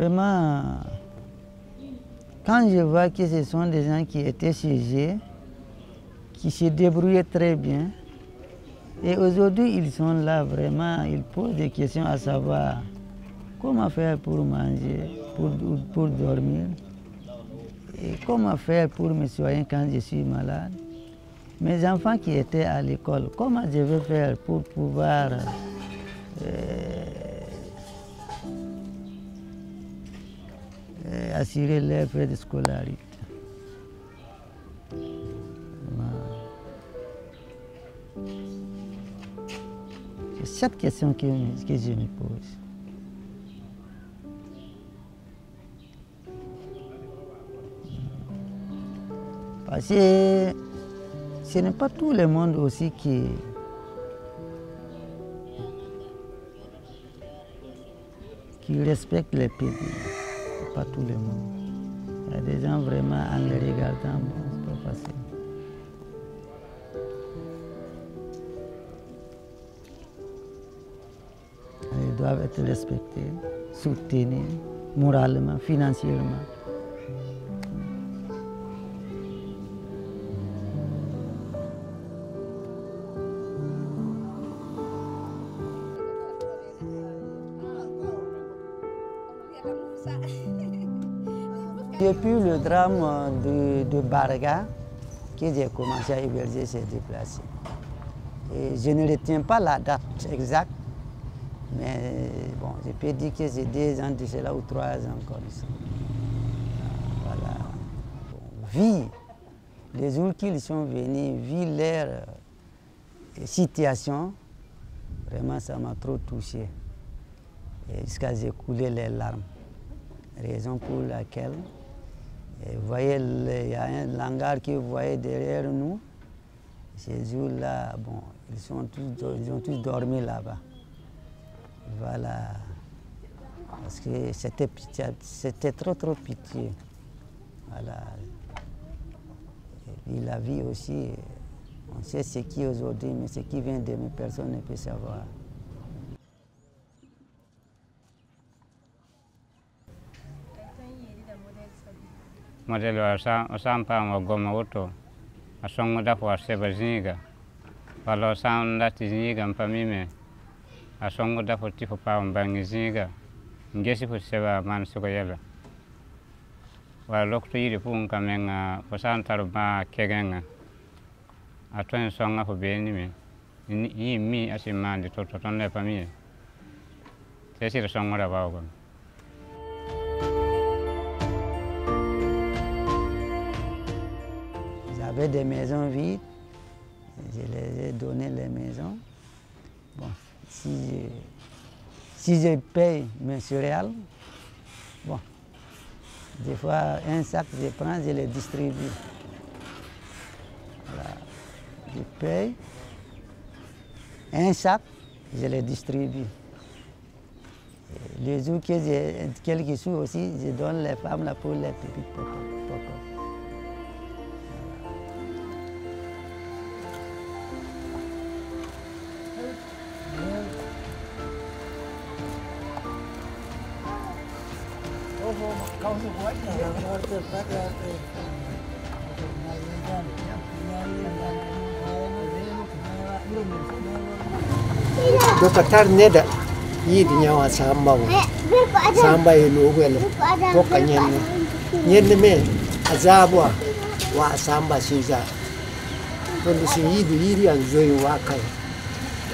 Vraiment, quand je vois que ce sont des gens qui étaient sujets, qui se débrouillaient très bien, et aujourd'hui ils sont là vraiment, ils posent des questions à savoir comment faire pour manger, pour dormir, et comment faire pour me soigner quand je suis malade. Mes enfants qui étaient à l'école, comment je vais faire pour pouvoir assurer leurs frais de scolarité. Voilà. C'est cette question que je me pose. Parce que ce n'est pas tout le monde aussi qui respecte les pays. Pas tout le monde. Il y a des gens vraiment, en les regardant, bon, c'est pas facile. Ils doivent être respectés, soutenus, moralement, financièrement. Depuis le drame de Barga, que j'ai commencé à héberger ces déplacés. Et je ne retiens pas la date exacte, mais bon, je peux dire que c'est 2 ans de cela ou 3 ans comme ça. Voilà. Vu les jours qu'ils sont venus, vu leur situation, vraiment ça m'a trop touché. Jusqu'à j'ai coulé les larmes. Raison pour laquelle, vous voyez, il y a un hangar que vous voyez derrière nous. Ces jours-là, bon, ils ont tous dormi là-bas. Voilà. Parce que c'était trop pitié. Voilà. Et puis la vie aussi, on sait ce qui est aujourd'hui, mais ce qui vient demain, personne ne peut savoir. Modelo osampa magoma woto asongo da kwa sebaziniga palo sanda tiziniga mpamime asongo da fotifo pa mbangiziga ngesi foseba mansuko yela wa lokto yiri punka menga fosanta ruba kegenga atwen songa fo benime yimi asimande toto tonne pamime tesi songo da bawo. J'avais des maisons vides, je les ai donné les maisons. Bon, si je paye mes céréales, bon, des fois un sac je prends, je les distribue. Voilà. Je paye un sac, je les distribue. Et les jours que j'ai quelques sous aussi, je donne les femmes là pour les petites potes. Dokter neda, ini nyawa sambal, sambal itu gel, pokoknya ni me azabwa, wah sambal sisa, kalau si ini yang jauh wakai,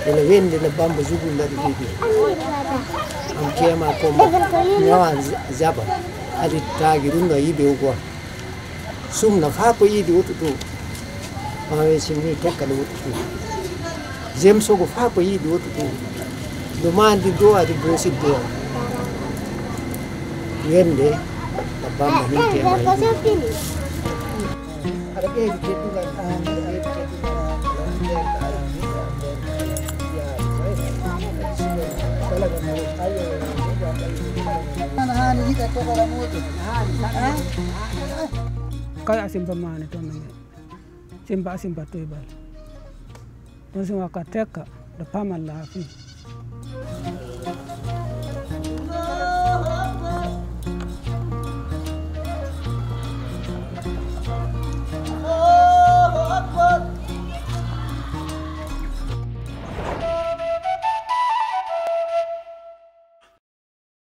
elemen dengan bambu juga dari ini, angkaya macam nyawa azabwa. Adi tagirunga ibe uko, sumna fapo ibe ututu, mawe simi teka ututu, zemso ko fapo ibe ututu, domandi doa di bosi doa, yende, abamba ni tema ibe. Kaya simba mana tu nene, simba simba tu ibal. Nasi wakateka, dapat malah.